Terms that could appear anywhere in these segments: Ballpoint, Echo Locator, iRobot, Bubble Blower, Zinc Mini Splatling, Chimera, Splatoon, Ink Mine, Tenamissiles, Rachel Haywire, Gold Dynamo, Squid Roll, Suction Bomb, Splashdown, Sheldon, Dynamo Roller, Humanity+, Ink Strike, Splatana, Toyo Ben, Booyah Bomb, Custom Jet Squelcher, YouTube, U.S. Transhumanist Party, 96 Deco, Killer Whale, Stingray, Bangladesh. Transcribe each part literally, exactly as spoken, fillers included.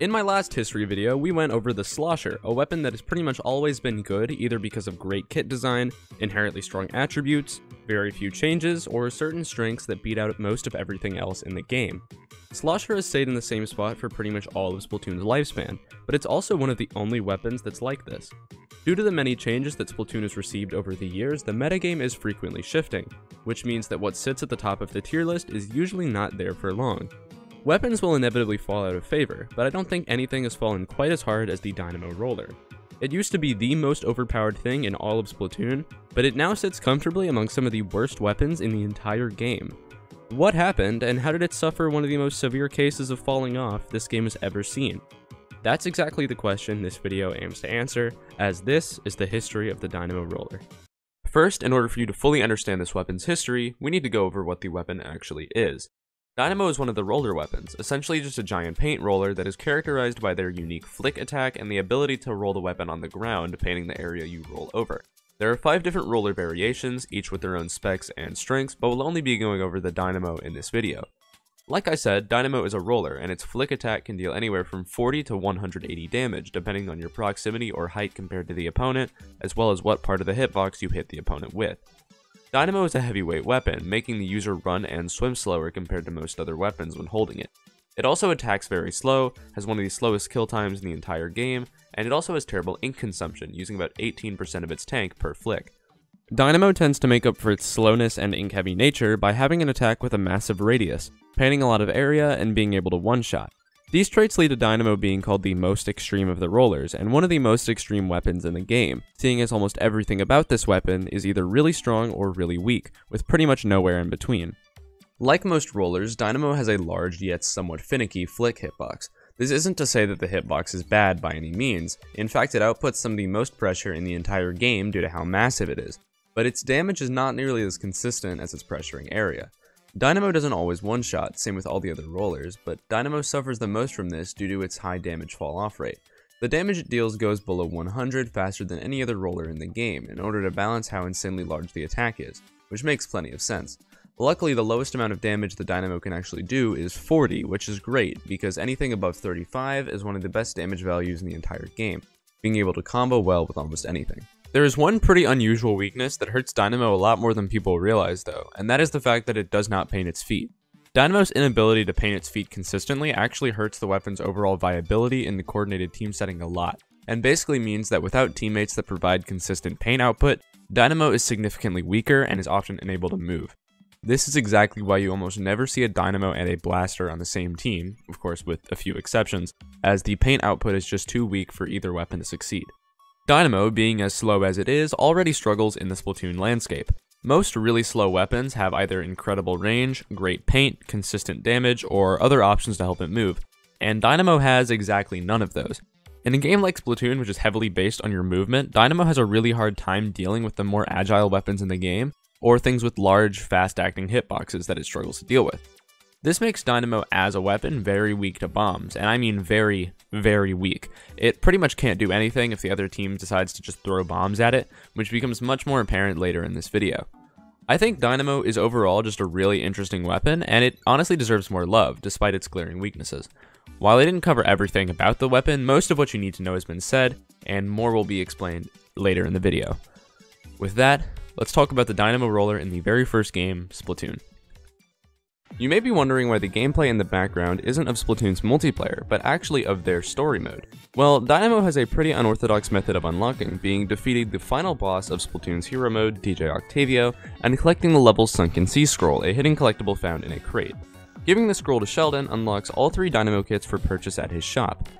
In my last history video, we went over the Slosher, a weapon that has pretty much always been good, either because of great kit design, inherently strong attributes, very few changes, or certain strengths that beat out most of everything else in the game. Slosher has stayed in the same spot for pretty much all of Splatoon's lifespan, but it's also one of the only weapons that's like this. Due to the many changes that Splatoon has received over the years, the metagame is frequently shifting, which means that what sits at the top of the tier list is usually not there for long. Weapons will inevitably fall out of favor, but I don't think anything has fallen quite as hard as the Dynamo Roller. It used to be the most overpowered thing in all of Splatoon, but it now sits comfortably among some of the worst weapons in the entire game. What happened, and how did it suffer one of the most severe cases of falling off this game has ever seen? That's exactly the question this video aims to answer, as this is the history of the Dynamo Roller. First, in order for you to fully understand this weapon's history, we need to go over what the weapon actually is. Dynamo is one of the roller weapons, essentially just a giant paint roller that is characterized by their unique flick attack and the ability to roll the weapon on the ground, painting the area you roll over. There are five different roller variations, each with their own specs and strengths, but we'll only be going over the Dynamo in this video. Like I said, Dynamo is a roller, and its flick attack can deal anywhere from forty to one hundred eighty damage, depending on your proximity or height compared to the opponent, as well as what part of the hitbox you hit the opponent with. Dynamo is a heavyweight weapon, making the user run and swim slower compared to most other weapons when holding it. It also attacks very slow, has one of the slowest kill times in the entire game, and it also has terrible ink consumption, using about eighteen percent of its tank per flick. Dynamo tends to make up for its slowness and ink-heavy nature by having an attack with a massive radius, painting a lot of area, and being able to one-shot. These traits lead to Dynamo being called the most extreme of the rollers, and one of the most extreme weapons in the game, seeing as almost everything about this weapon is either really strong or really weak, with pretty much nowhere in between. Like most rollers, Dynamo has a large yet somewhat finicky flick hitbox. This isn't to say that the hitbox is bad by any means. In fact, it outputs some of the most pressure in the entire game due to how massive it is, but its damage is not nearly as consistent as its pressuring area. Dynamo doesn't always one-shot, same with all the other rollers, but Dynamo suffers the most from this due to its high damage fall-off rate. The damage it deals goes below one hundred faster than any other roller in the game in order to balance how insanely large the attack is, which makes plenty of sense. Luckily, the lowest amount of damage the Dynamo can actually do is forty, which is great, because anything above thirty-five is one of the best damage values in the entire game, being able to combo well with almost anything. There is one pretty unusual weakness that hurts Dynamo a lot more than people realize though, and that is the fact that it does not paint its feet. Dynamo's inability to paint its feet consistently actually hurts the weapon's overall viability in the coordinated team setting a lot, and basically means that without teammates that provide consistent paint output, Dynamo is significantly weaker and is often unable to move. This is exactly why you almost never see a Dynamo and a Blaster on the same team, of course with a few exceptions, as the paint output is just too weak for either weapon to succeed. Dynamo, being as slow as it is, already struggles in the Splatoon landscape. Most really slow weapons have either incredible range, great paint, consistent damage, or other options to help it move, and Dynamo has exactly none of those. In a game like Splatoon, which is heavily based on your movement, Dynamo has a really hard time dealing with the more agile weapons in the game, or things with large, fast-acting hitboxes that it struggles to deal with. This makes Dynamo as a weapon very weak to bombs, and I mean very, very weak. It pretty much can't do anything if the other team decides to just throw bombs at it, which becomes much more apparent later in this video. I think Dynamo is overall just a really interesting weapon, and it honestly deserves more love, despite its glaring weaknesses. While I didn't cover everything about the weapon, most of what you need to know has been said, and more will be explained later in the video. With that, let's talk about the Dynamo Roller in the very first game, Splatoon. You may be wondering why the gameplay in the background isn't of Splatoon's multiplayer, but actually of their story mode. Well, Dynamo has a pretty unorthodox method of unlocking, being defeating the final boss of Splatoon's hero mode, D J Octavio, and collecting the level's Sunken Sea Scroll, a hidden collectible found in a crate. Giving the scroll to Sheldon unlocks all three Dynamo kits for purchase at his shop.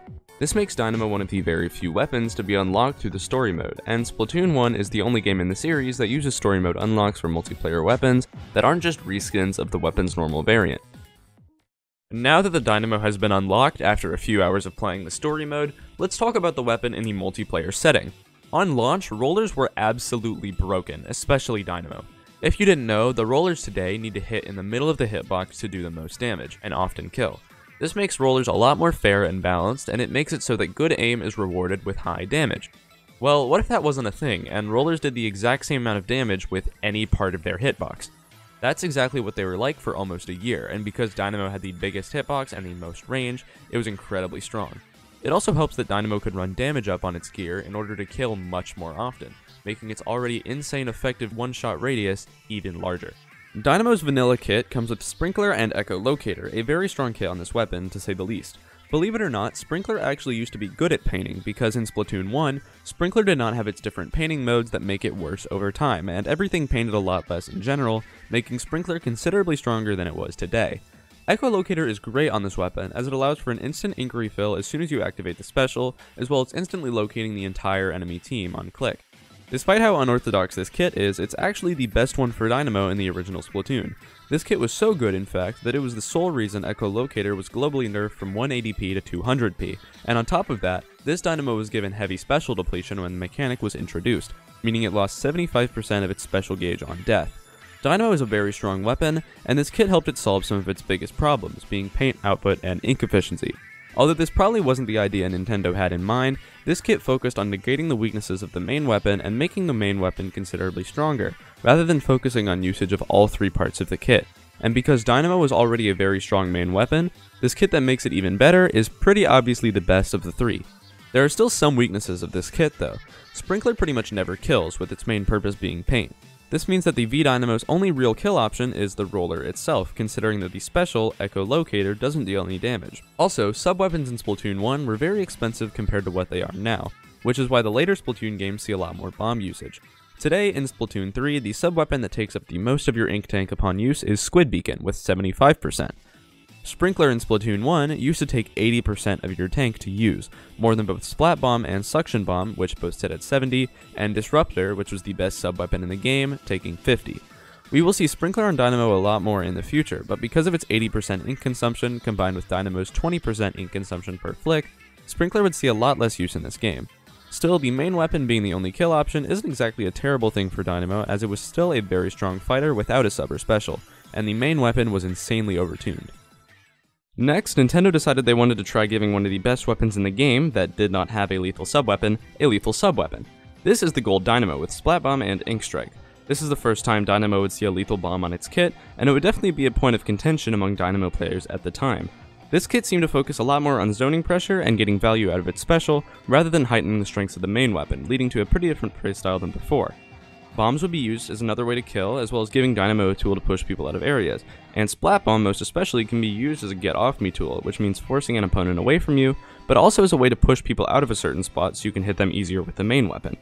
This makes Dynamo one of the very few weapons to be unlocked through the story mode, and Splatoon one is the only game in the series that uses story mode unlocks for multiplayer weapons that aren't just reskins of the weapon's normal variant. Now that the Dynamo has been unlocked after a few hours of playing the story mode, let's talk about the weapon in the multiplayer setting. On launch, rollers were absolutely broken, especially Dynamo. If you didn't know, the rollers today need to hit in the middle of the hitbox to do the most damage, and often kill. This makes rollers a lot more fair and balanced, and it makes it so that good aim is rewarded with high damage. Well, what if that wasn't a thing, and rollers did the exact same amount of damage with any part of their hitbox? That's exactly what they were like for almost a year, and because Dynamo had the biggest hitbox and the most range, it was incredibly strong. It also helps that Dynamo could run damage up on its gear in order to kill much more often, making its already insane effective one-shot radius even larger. Dynamo's vanilla kit comes with Sprinkler and Echo Locator, a very strong kit on this weapon, to say the least. Believe it or not, Sprinkler actually used to be good at painting, because in Splatoon one, Sprinkler did not have its different painting modes that make it worse over time, and everything painted a lot less in general, making Sprinkler considerably stronger than it was today. Echo Locator is great on this weapon, as it allows for an instant ink refill as soon as you activate the special, as well as instantly locating the entire enemy team on click. Despite how unorthodox this kit is, it's actually the best one for Dynamo in the original Splatoon. This kit was so good, in fact, that it was the sole reason Echo Locator was globally nerfed from one eighty p to two hundred p, and on top of that, this Dynamo was given heavy special depletion when the mechanic was introduced, meaning it lost seventy-five percent of its special gauge on death. Dynamo is a very strong weapon, and this kit helped it solve some of its biggest problems, being paint output and ink efficiency. Although this probably wasn't the idea Nintendo had in mind, this kit focused on negating the weaknesses of the main weapon and making the main weapon considerably stronger, rather than focusing on usage of all three parts of the kit. And because Dynamo was already a very strong main weapon, this kit that makes it even better is pretty obviously the best of the three. There are still some weaknesses of this kit though. Sprinkler pretty much never kills, with its main purpose being paint. This means that the V-Dynamo's only real kill option is the roller itself, considering that the special, Echo Locator, doesn't deal any damage. Also, sub-weapons in Splatoon one were very expensive compared to what they are now, which is why the later Splatoon games see a lot more bomb usage. Today, in Splatoon three, the sub-weapon that takes up the most of your ink tank upon use is Squid Beacon, with seventy-five percent. Sprinkler in Splatoon one used to take eighty percent of your tank to use, more than both Splat Bomb and Suction Bomb, which both sit at seventy, and Disruptor, which was the best sub-weapon in the game, taking fifty. We will see Sprinkler on Dynamo a lot more in the future, but because of its eighty percent ink consumption combined with Dynamo's twenty percent ink consumption per flick, Sprinkler would see a lot less use in this game. Still, the main weapon being the only kill option isn't exactly a terrible thing for Dynamo, as it was still a very strong fighter without a sub or special, and the main weapon was insanely overtuned. Next, Nintendo decided they wanted to try giving one of the best weapons in the game that did not have a lethal subweapon, a lethal subweapon. This is the gold Dynamo with Splat Bomb and Ink Strike. This is the first time Dynamo would see a lethal bomb on its kit, and it would definitely be a point of contention among Dynamo players at the time. This kit seemed to focus a lot more on zoning pressure and getting value out of its special, rather than heightening the strengths of the main weapon, leading to a pretty different playstyle than before. Bombs would be used as another way to kill, as well as giving Dynamo a tool to push people out of areas, and Splat Bomb most especially can be used as a get off me tool, which means forcing an opponent away from you, but also as a way to push people out of a certain spot so you can hit them easier with the main weapon.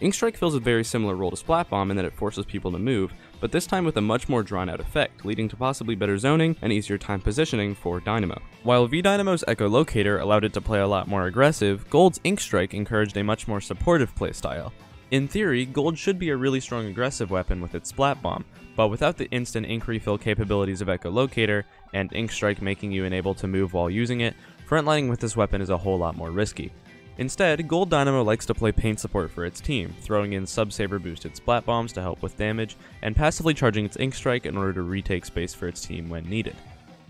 Ink Strike fills a very similar role to Splat Bomb in that it forces people to move, but this time with a much more drawn out effect, leading to possibly better zoning and easier time positioning for Dynamo. While V-Dynamo's Echo Locator allowed it to play a lot more aggressive, Gold's Ink Strike encouraged a much more supportive playstyle. In theory, Gold should be a really strong aggressive weapon with its Splat Bomb, but without the instant ink refill capabilities of Echo Locator and Ink Strike making you unable to move while using it, frontlining with this weapon is a whole lot more risky. Instead, Gold Dynamo likes to play paint support for its team, throwing in sub-saber boosted Splat Bombs to help with damage, and passively charging its Ink Strike in order to retake space for its team when needed.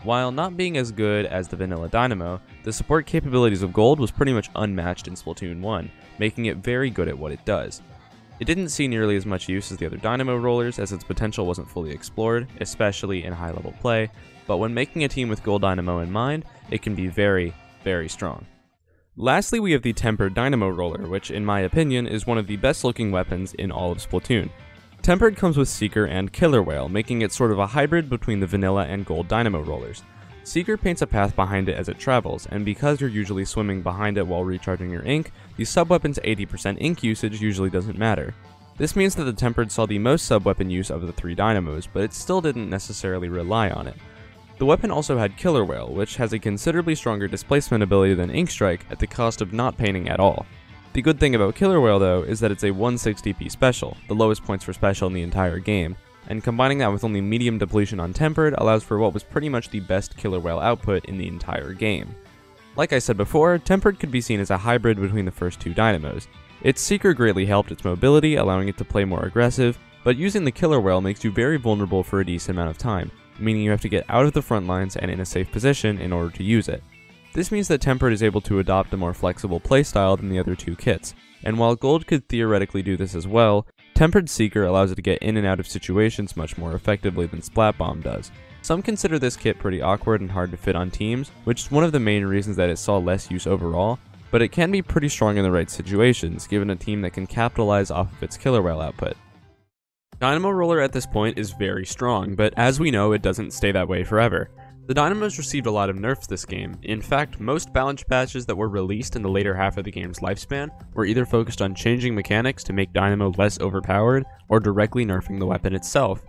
While not being as good as the vanilla Dynamo, the support capabilities of Gold was pretty much unmatched in Splatoon one, making it very good at what it does. It didn't see nearly as much use as the other Dynamo rollers, as its potential wasn't fully explored, especially in high level play, but when making a team with Gold Dynamo in mind, it can be very, very strong. Lastly, we have the Tempered Dynamo Roller, which in my opinion is one of the best looking weapons in all of Splatoon. Tempered comes with Seeker and Killer Whale, making it sort of a hybrid between the vanilla and gold Dynamo rollers. Seeker paints a path behind it as it travels, and because you're usually swimming behind it while recharging your ink, the sub-weapon's eighty percent ink usage usually doesn't matter. This means that the Tempered saw the most sub-weapon use of the three Dynamos, but it still didn't necessarily rely on it. The weapon also had Killer Whale, which has a considerably stronger displacement ability than Ink Strike at the cost of not painting at all. The good thing about Killer Whale though is that it's a one sixty p special, the lowest points for special in the entire game, and combining that with only medium depletion on Tempered allows for what was pretty much the best Killer Whale output in the entire game. Like I said before, Tempered could be seen as a hybrid between the first two Dynamos. Its Seeker greatly helped its mobility, allowing it to play more aggressive, but using the Killer Whale makes you very vulnerable for a decent amount of time, meaning you have to get out of the front lines and in a safe position in order to use it. This means that Tempered is able to adopt a more flexible playstyle than the other two kits, and while Gold could theoretically do this as well, Tempered Seeker allows it to get in and out of situations much more effectively than Splat Bomb does. Some consider this kit pretty awkward and hard to fit on teams, which is one of the main reasons that it saw less use overall, but it can be pretty strong in the right situations, given a team that can capitalize off of its Killer Whale output. Dynamo Roller at this point is very strong, but as we know, it doesn't stay that way forever. The Dynamos received a lot of nerfs this game. In fact, most balance patches that were released in the later half of the game's lifespan were either focused on changing mechanics to make Dynamo less overpowered, or directly nerfing the weapon itself.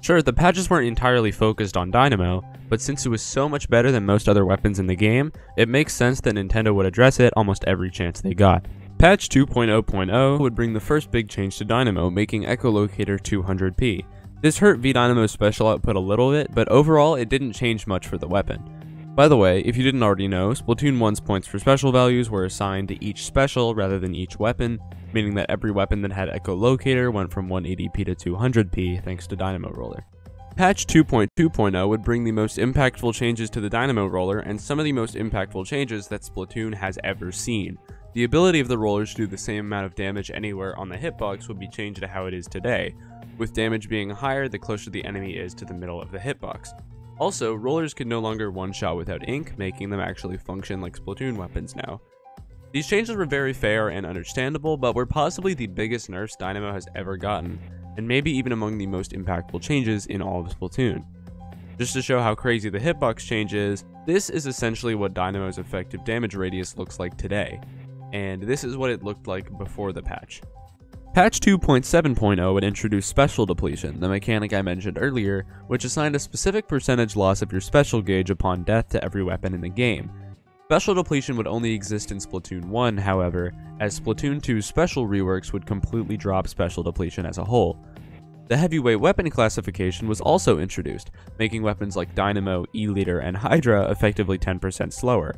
Sure, the patches weren't entirely focused on Dynamo, but since it was so much better than most other weapons in the game, it makes sense that Nintendo would address it almost every chance they got. Patch two point oh point oh would bring the first big change to Dynamo, making Echo Locator two hundred P. This hurt V-Dynamo's special output a little bit, but overall it didn't change much for the weapon. By the way, if you didn't already know, Splatoon one's points for special values were assigned to each special rather than each weapon, meaning that every weapon that had Echo Locator went from one eighty P to two hundred P thanks to Dynamo Roller. Patch two point two point oh would bring the most impactful changes to the Dynamo Roller and some of the most impactful changes that Splatoon has ever seen. The ability of the rollers to do the same amount of damage anywhere on the hitbox would be changed to how it is today, with damage being higher the closer the enemy is to the middle of the hitbox. Also, rollers could no longer one-shot without ink, making them actually function like Splatoon weapons now. These changes were very fair and understandable, but were possibly the biggest nerfs Dynamo has ever gotten, and maybe even among the most impactful changes in all of Splatoon. Just to show how crazy the hitbox change is, this is essentially what Dynamo's effective damage radius looks like today, and this is what it looked like before the patch. Patch two point seven point oh would introduce special depletion, the mechanic I mentioned earlier, which assigned a specific percentage loss of your special gauge upon death to every weapon in the game. Special depletion would only exist in Splatoon one, however, as Splatoon two's special reworks would completely drop special depletion as a whole. The heavyweight weapon classification was also introduced, making weapons like Dynamo, E-Liter, and Hydra effectively ten percent slower.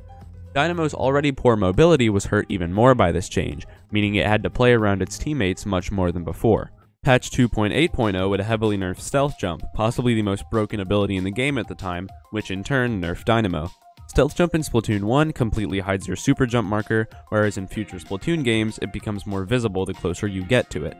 Dynamo's already poor mobility was hurt even more by this change, meaning it had to play around its teammates much more than before. Patch two point eight point oh would heavily nerf Stealth Jump, possibly the most broken ability in the game at the time, which in turn nerfed Dynamo. Stealth Jump in Splatoon one completely hides your super jump marker, whereas in future Splatoon games it becomes more visible the closer you get to it.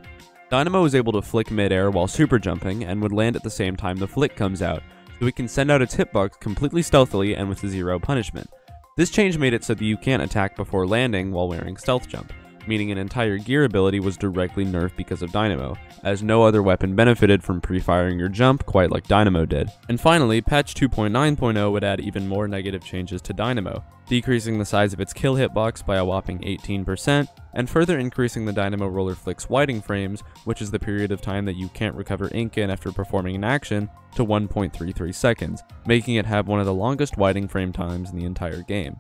Dynamo was able to flick midair while super jumping and would land at the same time the flick comes out, so it can send out its hitbox completely stealthily and with zero punishment. This change made it so that you can't attack before landing while wearing Stealth Jump, meaning an entire gear ability was directly nerfed because of Dynamo, as no other weapon benefited from pre-firing your jump quite like Dynamo did. And finally, patch two point nine point oh would add even more negative changes to Dynamo, decreasing the size of its kill hitbox by a whopping eighteen percent, and further increasing the Dynamo Roller Flick's whiting frames, which is the period of time that you can't recover ink in after performing an action, to one point three three seconds, making it have one of the longest whiting frame times in the entire game.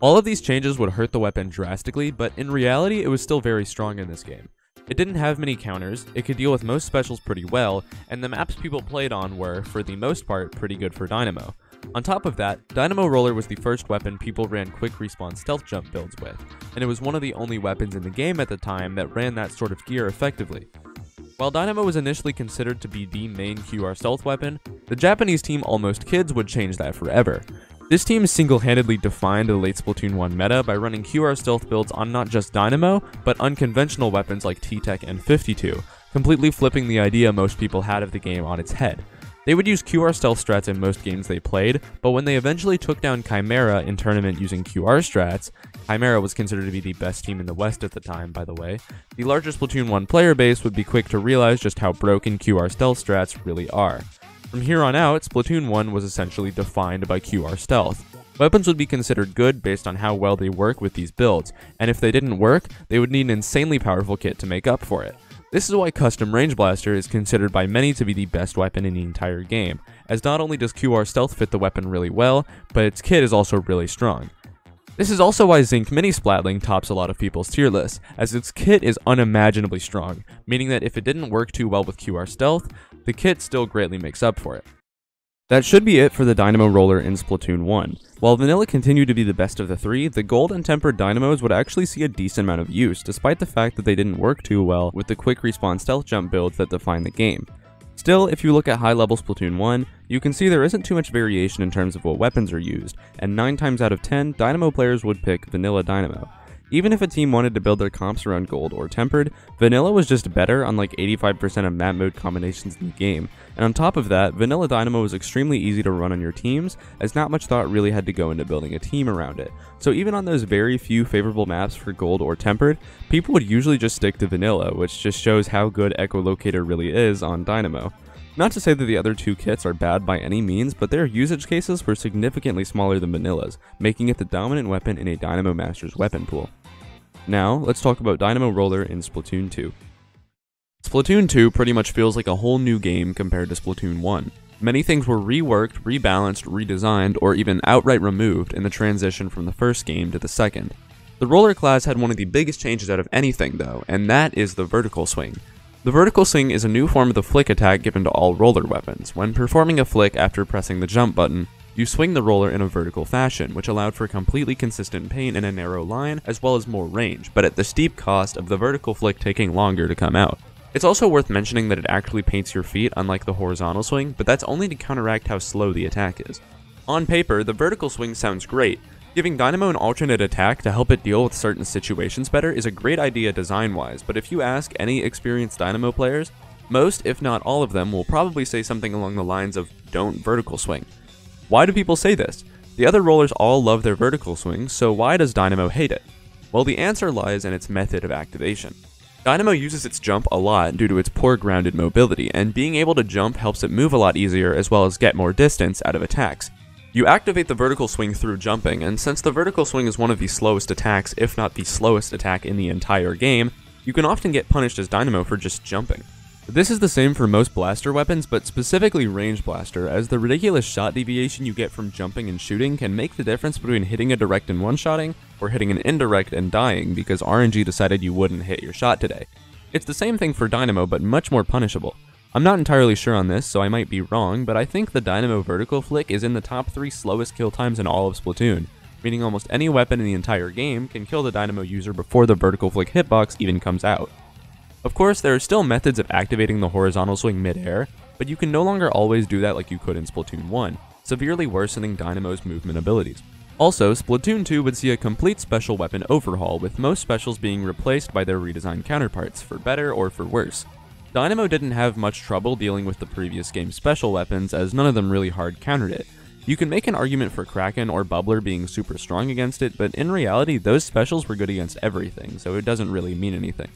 All of these changes would hurt the weapon drastically, but in reality it was still very strong in this game. It didn't have many counters, it could deal with most specials pretty well, and the maps people played on were, for the most part, pretty good for Dynamo. On top of that, Dynamo Roller was the first weapon people ran quick respawn stealth jump builds with, and it was one of the only weapons in the game at the time that ran that sort of gear effectively. While Dynamo was initially considered to be the main Q R stealth weapon, the Japanese team Almost Kids would change that forever. This team single-handedly defined the late Splatoon one meta by running Q R stealth builds on not just Dynamo, but unconventional weapons like T-Tech N fifty-two, completely flipping the idea most people had of the game on its head. They would use Q R stealth strats in most games they played, but when they eventually took down Chimera in tournament using Q R strats — Chimera was considered to be the best team in the West at the time, by the way — the larger Splatoon one player base would be quick to realize just how broken Q R stealth strats really are. From here on out, Splatoon one was essentially defined by Q R stealth. Weapons would be considered good based on how well they work with these builds, and if they didn't work, they would need an insanely powerful kit to make up for it. This is why Custom Range Blaster is considered by many to be the best weapon in the entire game, as not only does Q R stealth fit the weapon really well, but its kit is also really strong. This is also why Zinc Mini Splatling tops a lot of people's tier lists, as its kit is unimaginably strong, meaning that if it didn't work too well with Q R stealth, the kit still greatly makes up for it. That should be it for the Dynamo Roller in Splatoon one. While Vanilla continued to be the best of the three, the Gold and Tempered Dynamos would actually see a decent amount of use, despite the fact that they didn't work too well with the quick respawn stealth jump builds that define the game. Still, if you look at high-level Splatoon one, you can see there isn't too much variation in terms of what weapons are used, and nine times out of ten, Dynamo players would pick Vanilla Dynamo. Even if a team wanted to build their comps around gold or tempered, vanilla was just better on like eighty-five percent of map mode combinations in the game, and on top of that, vanilla Dynamo was extremely easy to run on your teams, as not much thought really had to go into building a team around it. So even on those very few favorable maps for gold or tempered, people would usually just stick to vanilla, which just shows how good Echo Locator really is on Dynamo. Not to say that the other two kits are bad by any means, but their usage cases were significantly smaller than Vanilla's, making it the dominant weapon in a Dynamo Master's weapon pool. Now, let's talk about Dynamo Roller in Splatoon two. Splatoon two pretty much feels like a whole new game compared to Splatoon one. Many things were reworked, rebalanced, redesigned, or even outright removed in the transition from the first game to the second. The Roller class had one of the biggest changes out of anything though, and that is the vertical swing. The vertical swing is a new form of the flick attack given to all roller weapons. When performing a flick after pressing the jump button, you swing the roller in a vertical fashion, which allowed for completely consistent paint in a narrow line, as well as more range, but at the steep cost of the vertical flick taking longer to come out. It's also worth mentioning that it actually paints your feet, unlike the horizontal swing, but that's only to counteract how slow the attack is. On paper, the vertical swing sounds great. Giving Dynamo an alternate attack to help it deal with certain situations better is a great idea design-wise, but if you ask any experienced Dynamo players, most, if not all of them, will probably say something along the lines of, "Don't vertical swing." Why do people say this? The other rollers all love their vertical swing, so why does Dynamo hate it? Well, the answer lies in its method of activation. Dynamo uses its jump a lot due to its poor grounded mobility, and being able to jump helps it move a lot easier as well as get more distance out of attacks. You activate the vertical swing through jumping, and since the vertical swing is one of the slowest attacks, if not the slowest attack in the entire game, you can often get punished as Dynamo for just jumping. This is the same for most blaster weapons, but specifically Range Blaster, as the ridiculous shot deviation you get from jumping and shooting can make the difference between hitting a direct and one-shotting, or hitting an indirect and dying because R N G decided you wouldn't hit your shot today. It's the same thing for Dynamo, but much more punishable. I'm not entirely sure on this, so I might be wrong, but I think the Dynamo vertical flick is in the top three slowest kill times in all of Splatoon, meaning almost any weapon in the entire game can kill the Dynamo user before the vertical flick hitbox even comes out. Of course, there are still methods of activating the horizontal swing mid-air, but you can no longer always do that like you could in Splatoon one, severely worsening Dynamo's movement abilities. Also, Splatoon two would see a complete special weapon overhaul, with most specials being replaced by their redesigned counterparts, for better or for worse. Dynamo didn't have much trouble dealing with the previous game's special weapons, as none of them really hard countered it. You can make an argument for Kraken or Bubbler being super strong against it, but in reality those specials were good against everything, so it doesn't really mean anything.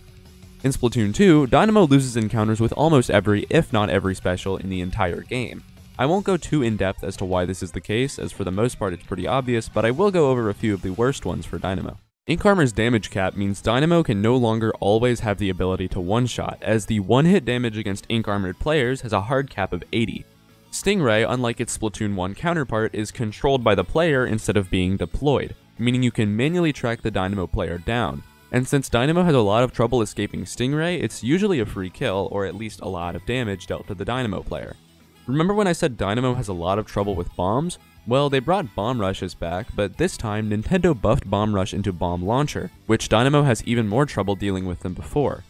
In Splatoon two, Dynamo loses encounters with almost every, if not every, special in the entire game. I won't go too in depth as to why this is the case, as for the most part it's pretty obvious, but I will go over a few of the worst ones for Dynamo. Ink Armor's damage cap means Dynamo can no longer always have the ability to one-shot, as the one-hit damage against Ink Armored players has a hard cap of eighty. Stingray, unlike its Splatoon one counterpart, is controlled by the player instead of being deployed, meaning you can manually track the Dynamo player down. And since Dynamo has a lot of trouble escaping Stingray, it's usually a free kill, or at least a lot of damage dealt to the Dynamo player. Remember when I said Dynamo has a lot of trouble with bombs? Well, they brought Bomb Rushes back, but this time Nintendo buffed Bomb Rush into Bomb Launcher, which Dynamo has even more trouble dealing with than before.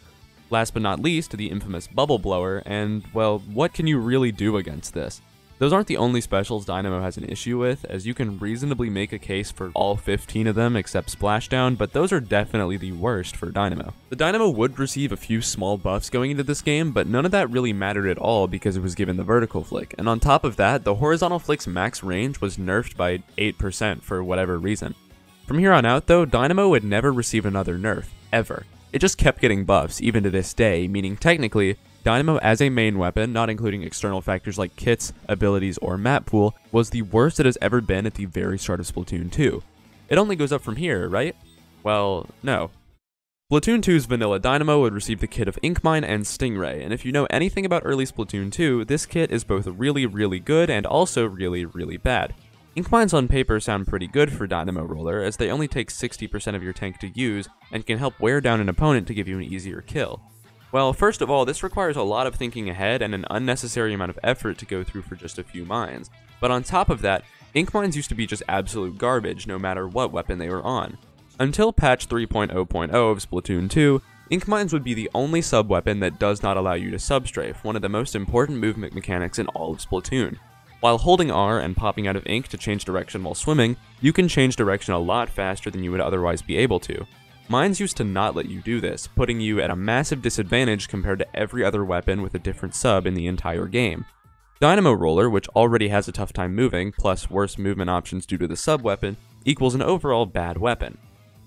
Last but not least, the infamous Bubble Blower, and, well, what can you really do against this? Those aren't the only specials Dynamo has an issue with, as you can reasonably make a case for all fifteen of them except Splashdown, but those are definitely the worst for Dynamo. The Dynamo would receive a few small buffs going into this game, but none of that really mattered at all because it was given the vertical flick, and on top of that, the horizontal flick's max range was nerfed by eight percent for whatever reason. From here on out though, Dynamo would never receive another nerf, ever. It just kept getting buffs, even to this day, meaning technically, Dynamo as a main weapon, not including external factors like kits, abilities, or map pool, was the worst it has ever been at the very start of Splatoon two. It only goes up from here, right? Well, no. Splatoon two's vanilla Dynamo would receive the kit of Ink Mine and Stingray, and if you know anything about early Splatoon two, this kit is both really, really good and also really, really bad. Ink Mines on paper sound pretty good for Dynamo Roller, as they only take sixty percent of your tank to use, and can help wear down an opponent to give you an easier kill. Well, first of all, this requires a lot of thinking ahead and an unnecessary amount of effort to go through for just a few mines. But on top of that, Ink Mines used to be just absolute garbage no matter what weapon they were on. Until patch three point oh point oh of Splatoon two, Ink Mines would be the only sub-weapon that does not allow you to sub-strafe, one of the most important movement mechanics in all of Splatoon. While holding R and popping out of ink to change direction while swimming, you can change direction a lot faster than you would otherwise be able to. Mines used to not let you do this, putting you at a massive disadvantage compared to every other weapon with a different sub in the entire game. Dynamo Roller, which already has a tough time moving, plus worse movement options due to the sub weapon, equals an overall bad weapon.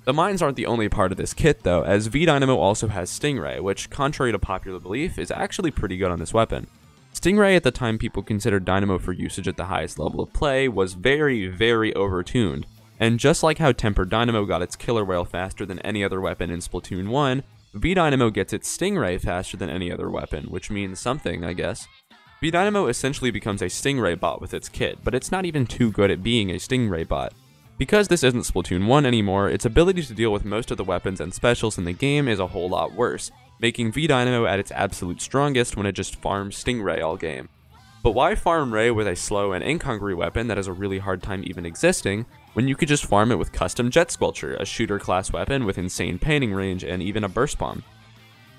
The mines aren't the only part of this kit though, as V-Dynamo also has Stingray, which, contrary to popular belief, is actually pretty good on this weapon. Stingray, at the time people considered Dynamo for usage at the highest level of play, was very, very overtuned. And just like how Tempered Dynamo got its Killer Whale faster than any other weapon in Splatoon one, V-Dynamo gets its Stingray faster than any other weapon, which means something, I guess. V-Dynamo essentially becomes a Stingray bot with its kit, but it's not even too good at being a Stingray bot. Because this isn't Splatoon one anymore, its ability to deal with most of the weapons and specials in the game is a whole lot worse, making V-Dynamo at its absolute strongest when it just farms Stingray all game. But why farm Ray with a slow and ink-hungry weapon that has a really hard time even existing, when you could just farm it with Custom Jet Squelcher, a shooter-class weapon with insane panning range and even a burst bomb?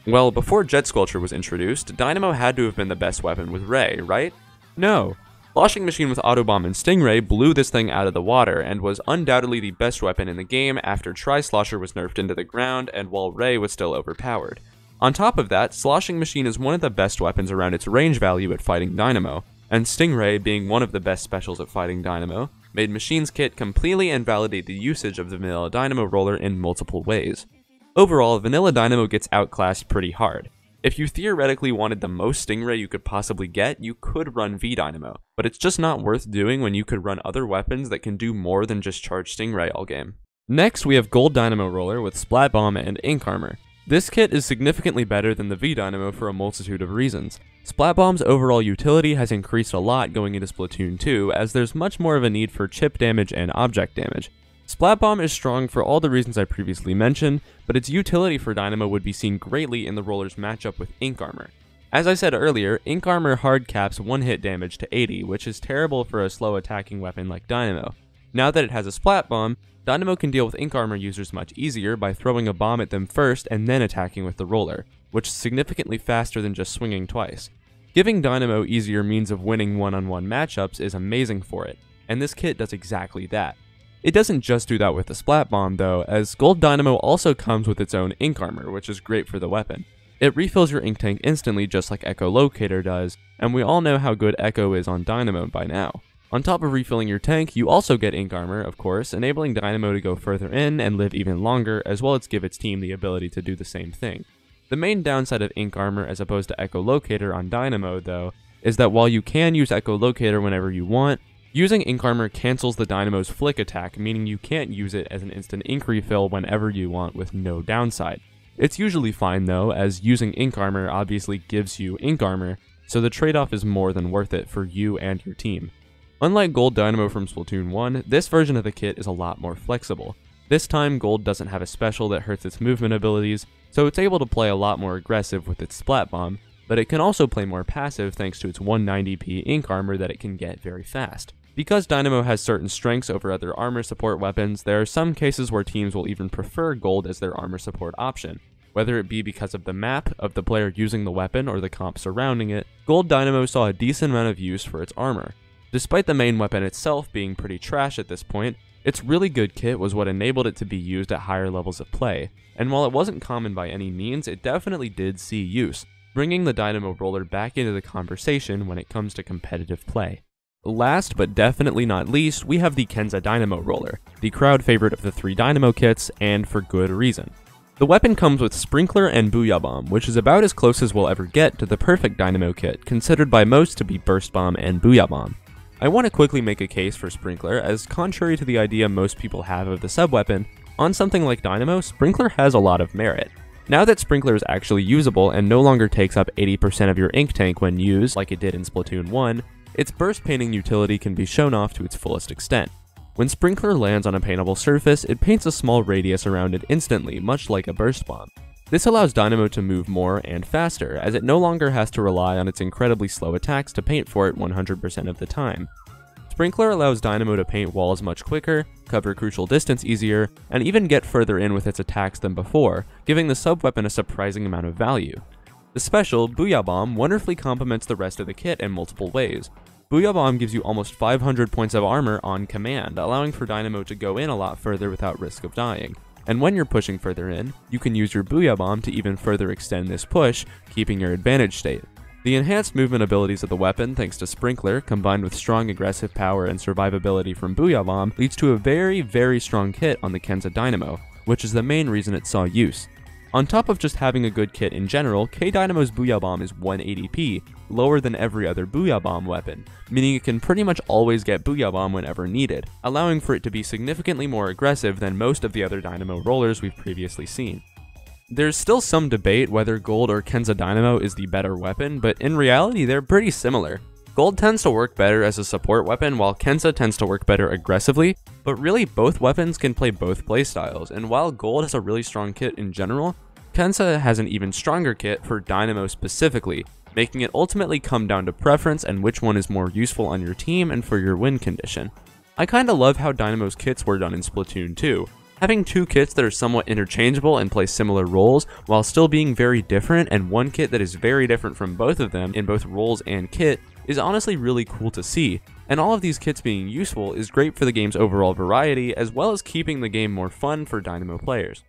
Well, before Jet Squelcher was introduced, Dynamo had to have been the best weapon with Ray, right? No. Sloshing Machine with Autobomb and Stingray blew this thing out of the water, and was undoubtedly the best weapon in the game after Tri Slosher was nerfed into the ground and while Ray was still overpowered. On top of that, Sloshing Machine is one of the best weapons around its range value at fighting Dynamo, and Stingray, being one of the best specials at fighting Dynamo, made Machine's kit completely invalidate the usage of the Vanilla Dynamo Roller in multiple ways. Overall, Vanilla Dynamo gets outclassed pretty hard. If you theoretically wanted the most Stingray you could possibly get, you could run V-Dynamo, but it's just not worth doing when you could run other weapons that can do more than just charge Stingray all game. Next, we have Gold Dynamo Roller with Splat Bomb and Ink Armor. This kit is significantly better than the V-Dynamo for a multitude of reasons. Splat Bomb's overall utility has increased a lot going into Splatoon two, as there's much more of a need for chip damage and object damage. Splat Bomb is strong for all the reasons I previously mentioned, but its utility for Dynamo would be seen greatly in the roller's matchup with Ink Armor. As I said earlier, Ink Armor hard caps one-hit damage to eighty, which is terrible for a slow attacking weapon like Dynamo. Now that it has a Splat Bomb, Dynamo can deal with Ink Armor users much easier by throwing a bomb at them first and then attacking with the roller, which is significantly faster than just swinging twice. Giving Dynamo easier means of winning one-on-one matchups is amazing for it, and this kit does exactly that. It doesn't just do that with the Splat Bomb though, as Gold Dynamo also comes with its own Ink Armor, which is great for the weapon. It refills your ink tank instantly just like Echo Locator does, and we all know how good Echo is on Dynamo by now. On top of refilling your tank, you also get Ink Armor, of course, enabling Dynamo to go further in and live even longer, as well as give its team the ability to do the same thing. The main downside of Ink Armor as opposed to Echo Locator on Dynamo, though, is that while you can use Echo Locator whenever you want, using Ink Armor cancels the Dynamo's flick attack, meaning you can't use it as an instant ink refill whenever you want with no downside. It's usually fine though, as using Ink Armor obviously gives you Ink Armor, so the trade-off is more than worth it for you and your team. Unlike Gold Dynamo from Splatoon one, this version of the kit is a lot more flexible. This time, Gold doesn't have a special that hurts its movement abilities, so it's able to play a lot more aggressive with its Splat Bomb, but it can also play more passive thanks to its one ninety p Ink Armor that it can get very fast. Because Dynamo has certain strengths over other armor support weapons, there are some cases where teams will even prefer Gold as their armor support option. Whether it be because of the map, of the player using the weapon, or the comp surrounding it, Gold Dynamo saw a decent amount of use for its armor. Despite the main weapon itself being pretty trash at this point, its really good kit was what enabled it to be used at higher levels of play, and while it wasn't common by any means, it definitely did see use, bringing the Dynamo Roller back into the conversation when it comes to competitive play. Last but definitely not least, we have the Kenza Dynamo Roller, the crowd favorite of the three Dynamo kits, and for good reason. The weapon comes with Sprinkler and Booyah Bomb, which is about as close as we'll ever get to the perfect Dynamo kit, considered by most to be Burst Bomb and Booyah Bomb. I want to quickly make a case for Sprinkler, as contrary to the idea most people have of the sub-weapon, on something like Dynamo, Sprinkler has a lot of merit. Now that Sprinkler is actually usable and no longer takes up eighty percent of your ink tank when used, like it did in Splatoon one, its burst painting utility can be shown off to its fullest extent. When Sprinkler lands on a paintable surface, it paints a small radius around it instantly, much like a burst bomb. This allows Dynamo to move more and faster, as it no longer has to rely on its incredibly slow attacks to paint for it one hundred percent of the time. Sprinkler allows Dynamo to paint walls much quicker, cover crucial distance easier, and even get further in with its attacks than before, giving the sub-weapon a surprising amount of value. The special, Booyah Bomb, wonderfully complements the rest of the kit in multiple ways. Booyah Bomb gives you almost five hundred points of armor on command, allowing for Dynamo to go in a lot further without risk of dying. and when you're pushing further in, you can use your Booyah Bomb to even further extend this push, keeping your advantage state. The enhanced movement abilities of the weapon, thanks to Sprinkler, combined with strong aggressive power and survivability from Booyah Bomb, leads to a very, very strong kit on the Kenza Dynamo, which is the main reason it saw use. On top of just having a good kit in general, K-Dynamo's Booyah Bomb is one eighty p, lower than every other Booyah Bomb weapon, meaning it can pretty much always get Booyah Bomb whenever needed, allowing for it to be significantly more aggressive than most of the other Dynamo rollers we've previously seen. There's still some debate whether Gold or Kenza Dynamo is the better weapon, but in reality they're pretty similar. Gold tends to work better as a support weapon, while Kenza tends to work better aggressively, but really both weapons can play both playstyles, and while Gold has a really strong kit in general, Kenza has an even stronger kit for Dynamo specifically, making it ultimately come down to preference and which one is more useful on your team and for your win condition. I kinda love how Dynamo's kits were done in Splatoon two. Having two kits that are somewhat interchangeable and play similar roles while still being very different, and one kit that is very different from both of them in both roles and kit, is honestly really cool to see, and all of these kits being useful is great for the game's overall variety as well as keeping the game more fun for Dynamo players.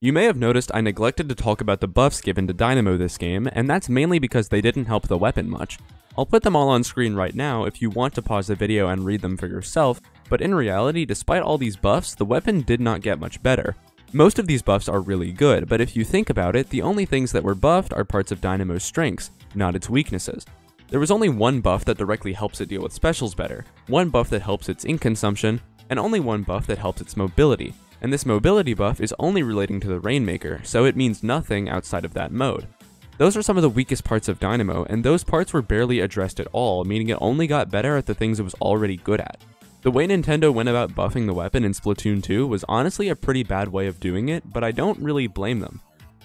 You may have noticed I neglected to talk about the buffs given to Dynamo this game, and that's mainly because they didn't help the weapon much. I'll put them all on screen right now if you want to pause the video and read them for yourself, but in reality, despite all these buffs, the weapon did not get much better. Most of these buffs are really good, but if you think about it, the only things that were buffed are parts of Dynamo's strengths, not its weaknesses. There was only one buff that directly helps it deal with specials better, one buff that helps its ink consumption, and only one buff that helps its mobility, and this mobility buff is only relating to the Rainmaker, so it means nothing outside of that mode. Those are some of the weakest parts of Dynamo, and those parts were barely addressed at all, meaning it only got better at the things it was already good at. The way Nintendo went about buffing the weapon in Splatoon two was honestly a pretty bad way of doing it, but I don't really blame them.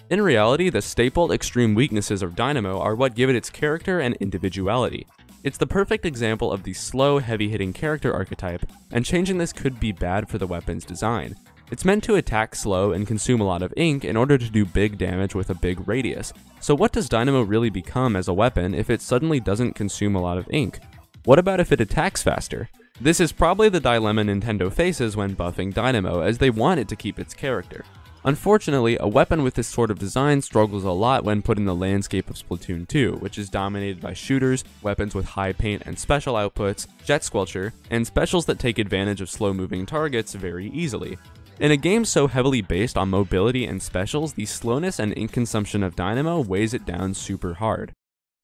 In reality, the staple extreme weaknesses of Dynamo are what give it its character and individuality. It's the perfect example of the slow, heavy-hitting character archetype, and changing this could be bad for the weapon's design. It's meant to attack slow and consume a lot of ink in order to do big damage with a big radius. So what does Dynamo really become as a weapon if it suddenly doesn't consume a lot of ink? What about if it attacks faster? This is probably the dilemma Nintendo faces when buffing Dynamo, as they want it to keep its character. Unfortunately, a weapon with this sort of design struggles a lot when put in the landscape of Splatoon two, which is dominated by shooters, weapons with high paint and special outputs, Jet Squelcher, and specials that take advantage of slow-moving targets very easily. In a game so heavily based on mobility and specials, the slowness and ink consumption of Dynamo weighs it down super hard.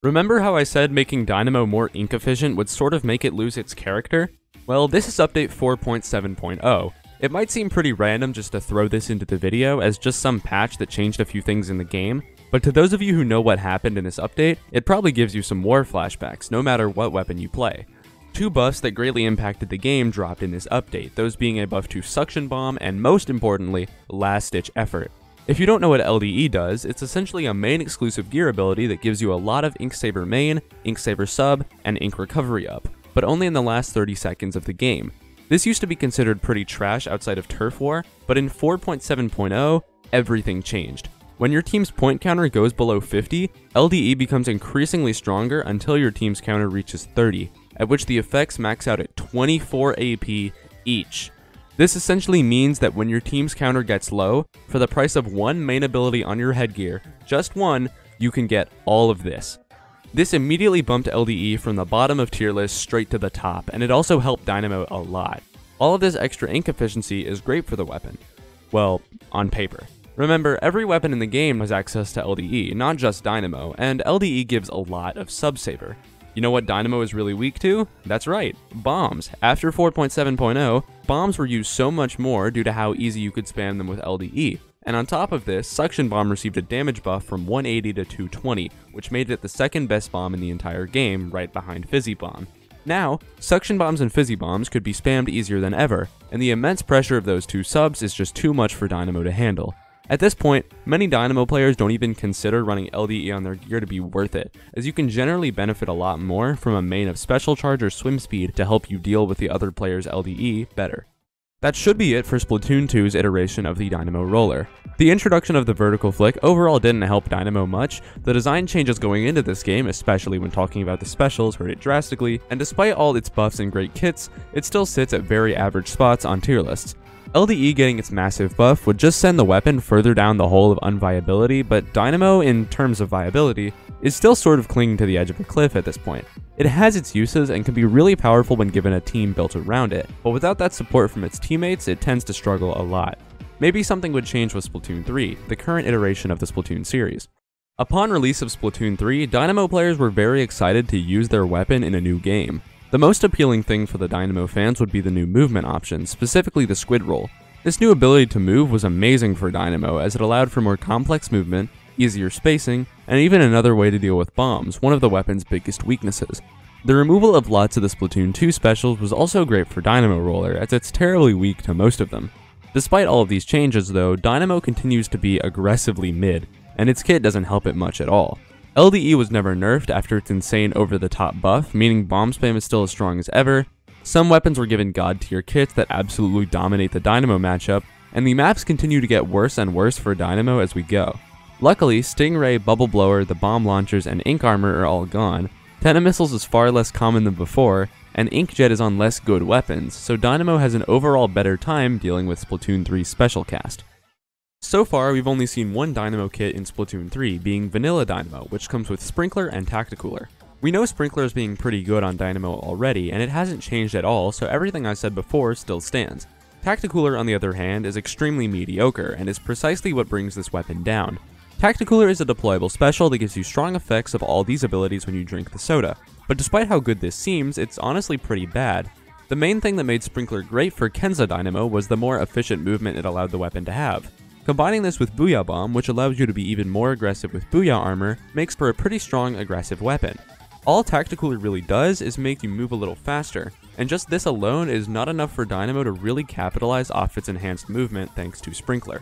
Remember how I said making Dynamo more ink efficient would sort of make it lose its character? Well, this is update four point seven point oh. It might seem pretty random just to throw this into the video as just some patch that changed a few things in the game, but to those of you who know what happened in this update, it probably gives you some war flashbacks, no matter what weapon you play. Two buffs that greatly impacted the game dropped in this update, those being a buff to Suction Bomb and, most importantly, Last Ditch Effort. If you don't know what L D E does, it's essentially a main exclusive gear ability that gives you a lot of Ink Saver main, Ink Saver sub, and Ink Recovery up, but only in the last thirty seconds of the game. This used to be considered pretty trash outside of Turf War, but in four point seven point oh, everything changed. When your team's point counter goes below fifty, L D E becomes increasingly stronger until your team's counter reaches thirty. At which the effects max out at twenty-four A P each. This essentially means that when your team's counter gets low, for the price of one main ability on your headgear, just one, you can get all of this. This immediately bumped L D E from the bottom of tier list straight to the top, and it also helped Dynamo a lot. All of this extra ink efficiency is great for the weapon. Well, on paper. Remember, every weapon in the game has access to L D E, not just Dynamo, and L D E gives a lot of sub-saver. You know what Dynamo is really weak to? That's right, bombs. After four point seven point oh, bombs were used so much more due to how easy you could spam them with L D E. And on top of this, Suction Bomb received a damage buff from one eighty to two twenty, which made it the second best bomb in the entire game, right behind Fizzy Bomb. Now, Suction Bombs and Fizzy Bombs could be spammed easier than ever, and the immense pressure of those two subs is just too much for Dynamo to handle. At this point, many Dynamo players don't even consider running L D E on their gear to be worth it, as you can generally benefit a lot more from a main of special charge or swim speed to help you deal with the other player's L D E better. That should be it for Splatoon two's iteration of the Dynamo Roller. The introduction of the vertical flick overall didn't help Dynamo much, the design changes going into this game, especially when talking about the specials, hurt it drastically, and despite all its buffs and great kits, it still sits at very average spots on tier lists. L D E getting its massive buff would just send the weapon further down the hole of unviability, but Dynamo, in terms of viability, is still sort of clinging to the edge of a cliff at this point. It has its uses and can be really powerful when given a team built around it, but without that support from its teammates, it tends to struggle a lot. Maybe something would change with Splatoon three, the current iteration of the Splatoon series. Upon release of Splatoon three, Dynamo players were very excited to use their weapon in a new game. The most appealing thing for the Dynamo fans would be the new movement option, specifically the Squid Roll. This new ability to move was amazing for Dynamo, as it allowed for more complex movement, easier spacing, and even another way to deal with bombs, one of the weapon's biggest weaknesses. The removal of lots of the Splatoon two specials was also great for Dynamo Roller, as it's terribly weak to most of them. Despite all of these changes though, Dynamo continues to be aggressively mid, and its kit doesn't help it much at all. L D E was never nerfed after its insane over-the-top buff, meaning bomb spam is still as strong as ever. Some weapons were given god-tier kits that absolutely dominate the Dynamo matchup, and the maps continue to get worse and worse for Dynamo as we go. Luckily, Stingray, Bubble Blower, the Bomb Launchers, and Ink Armor are all gone, Tenamissiles is far less common than before, and Inkjet is on less good weapons, so Dynamo has an overall better time dealing with Splatoon three Special Cast. So far, we've only seen one Dynamo kit in Splatoon three, being Vanilla Dynamo, which comes with Sprinkler and Tacticooler. We know Sprinkler is being pretty good on Dynamo already, and it hasn't changed at all, so everything I said before still stands. Tacticooler, on the other hand, is extremely mediocre, and is precisely what brings this weapon down. Tacticooler is a deployable special that gives you strong effects of all these abilities when you drink the soda, but despite how good this seems, it's honestly pretty bad. The main thing that made Sprinkler great for Kenza Dynamo was the more efficient movement it allowed the weapon to have. Combining this with Booyah Bomb, which allows you to be even more aggressive with Booyah Armor, makes for a pretty strong aggressive weapon. All Tacticooler really does is make you move a little faster, and just this alone is not enough for Dynamo to really capitalize off its enhanced movement thanks to Sprinkler.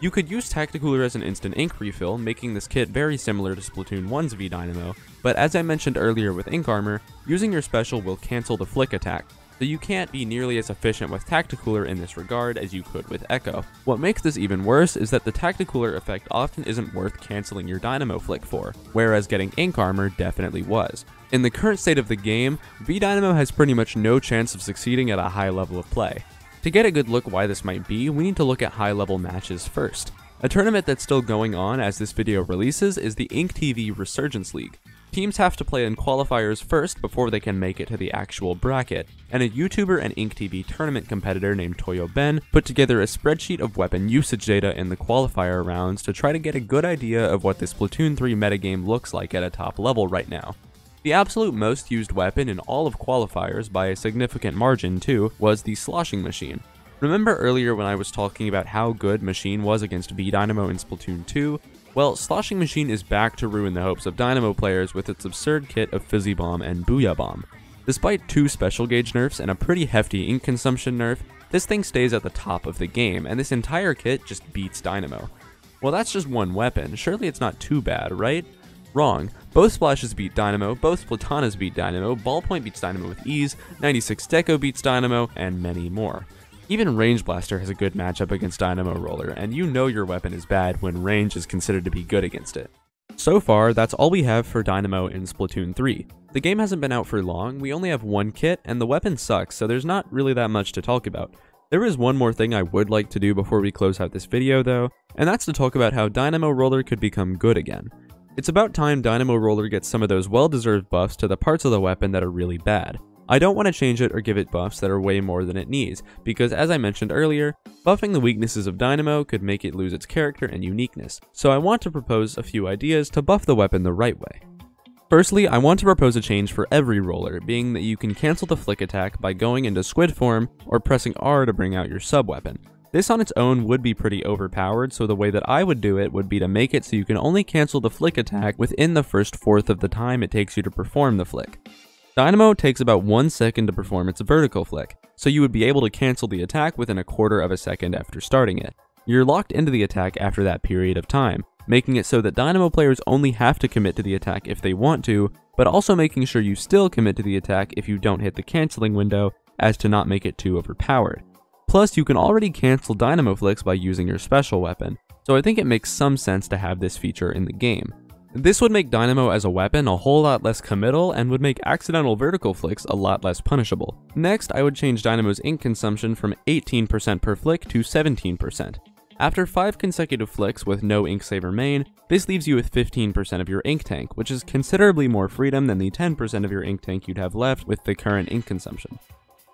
You could use Tacticooler as an instant ink refill, making this kit very similar to Splatoon one's V-Dynamo, but as I mentioned earlier with Ink Armor, using your special will cancel the flick attack, so you can't be nearly as efficient with Tacticooler in this regard as you could with Echo. What makes this even worse is that the Tacticooler effect often isn't worth cancelling your Dynamo flick for, whereas getting Ink Armor definitely was. In the current state of the game, V-Dynamo has pretty much no chance of succeeding at a high level of play. To get a good look why this might be, we need to look at high level matches first. A tournament that's still going on as this video releases is the InkTV Resurgence League. Teams have to play in qualifiers first before they can make it to the actual bracket, and a YouTuber and InkTV tournament competitor named Toyo Ben put together a spreadsheet of weapon usage data in the qualifier rounds to try to get a good idea of what the Splatoon three metagame looks like at a top level right now. The absolute most used weapon in all of qualifiers, by a significant margin too, was the Sloshing Machine. Remember earlier when I was talking about how good Machine was against V-Dynamo in Splatoon two? Well, Sloshing Machine is back to ruin the hopes of Dynamo players with its absurd kit of Fizzy Bomb and Booyah Bomb. Despite two special gauge nerfs and a pretty hefty ink consumption nerf, this thing stays at the top of the game, and this entire kit just beats Dynamo. Well, that's just one weapon, surely it's not too bad, right? Wrong. Both Splashes beat Dynamo, both Splatanas beat Dynamo, Ballpoint beats Dynamo with ease, ninety-six Deco beats Dynamo, and many more. Even Range Blaster has a good matchup against Dynamo Roller, and you know your weapon is bad when range is considered to be good against it. So far, that's all we have for Dynamo in Splatoon three. The game hasn't been out for long, we only have one kit, and the weapon sucks, so there's not really that much to talk about. There is one more thing I would like to do before we close out this video though, and that's to talk about how Dynamo Roller could become good again. It's about time Dynamo Roller gets some of those well-deserved buffs to the parts of the weapon that are really bad. I don't want to change it or give it buffs that are way more than it needs, because as I mentioned earlier, buffing the weaknesses of Dynamo could make it lose its character and uniqueness, so I want to propose a few ideas to buff the weapon the right way. Firstly, I want to propose a change for every roller, being that you can cancel the flick attack by going into squid form or pressing R to bring out your sub-weapon. This on its own would be pretty overpowered, so the way that I would do it would be to make it so you can only cancel the flick attack within the first fourth of the time it takes you to perform the flick. Dynamo takes about one second to perform its vertical flick, so you would be able to cancel the attack within a quarter of a second after starting it. You're locked into the attack after that period of time, making it so that Dynamo players only have to commit to the attack if they want to, but also making sure you still commit to the attack if you don't hit the canceling window, as to not make it too overpowered. Plus, you can already cancel Dynamo flicks by using your special weapon, so I think it makes some sense to have this feature in the game. This would make Dynamo as a weapon a whole lot less committal and would make accidental vertical flicks a lot less punishable. Next, I would change Dynamo's ink consumption from eighteen percent per flick to seventeen percent. After five consecutive flicks with no ink save remain, this leaves you with fifteen percent of your ink tank, which is considerably more freedom than the ten percent of your ink tank you'd have left with the current ink consumption.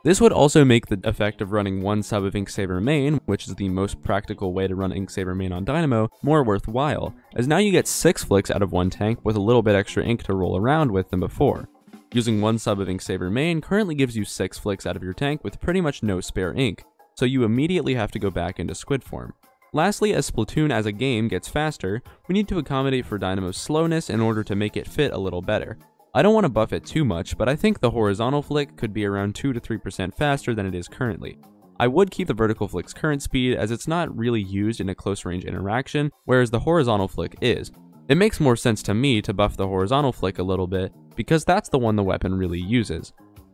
This would also make the effect of running one sub of Ink Save Remain, which is the most practical way to run Ink Save Remain on Dynamo, more worthwhile, as now you get six flicks out of one tank with a little bit extra ink to roll around with than before. Using one sub of Ink Save Remain currently gives you six flicks out of your tank with pretty much no spare ink, so you immediately have to go back into squid form. Lastly, as Splatoon as a game gets faster, we need to accommodate for Dynamo's slowness in order to make it fit a little better. I don't want to buff it too much, but I think the horizontal flick could be around two to three percent faster than it is currently. I would keep the vertical flick's current speed as it's not really used in a close range interaction, whereas the horizontal flick is. It makes more sense to me to buff the horizontal flick a little bit, because that's the one the weapon really uses.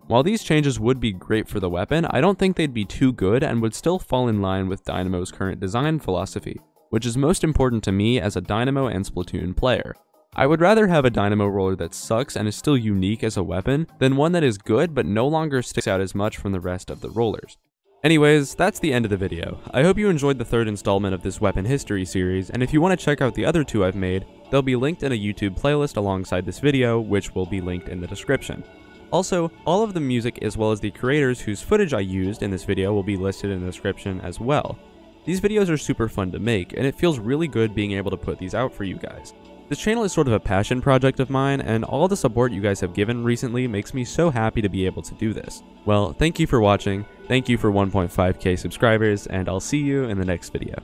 While these changes would be great for the weapon, I don't think they'd be too good and would still fall in line with Dynamo's current design philosophy, which is most important to me as a Dynamo and Splatoon player. I would rather have a Dynamo Roller that sucks and is still unique as a weapon, than one that is good but no longer sticks out as much from the rest of the rollers. Anyways, that's the end of the video. I hope you enjoyed the third installment of this weapon history series, and if you want to check out the other two I've made, they'll be linked in a YouTube playlist alongside this video, which will be linked in the description. Also, all of the music as well as the creators whose footage I used in this video will be listed in the description as well. These videos are super fun to make, and it feels really good being able to put these out for you guys. This channel is sort of a passion project of mine, and all the support you guys have given recently makes me so happy to be able to do this. Well, thank you for watching, thank you for one point five K subscribers, and I'll see you in the next video.